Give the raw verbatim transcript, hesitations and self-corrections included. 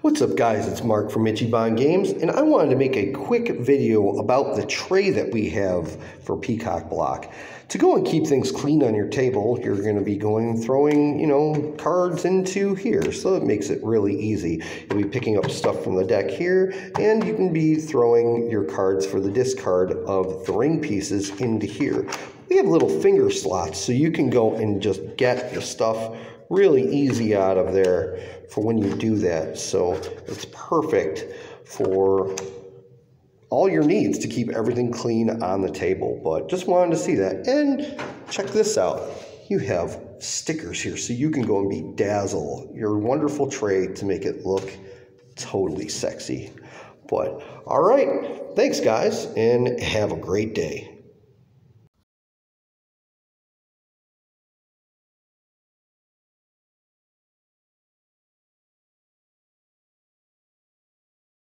What's up guys, it's Mark from Ichiban Games, and I wanted to make a quick video about the tray that we have for Peacock Block. To go and keep things clean on your table, you're going to be going and throwing, you know, cards into here, so it makes it really easy. You'll be picking up stuff from the deck here, and you can be throwing your cards for the discard of the ring pieces into here. We have little finger slots, so you can go and just get your stuff really easy out of there for when you do that. So it's perfect for all your needs to keep everything clean on the table. But just wanted to see that. And check this out. You have stickers here, so you can go and bedazzle your wonderful tray to make it look totally sexy. But all right, thanks guys, and have a great day.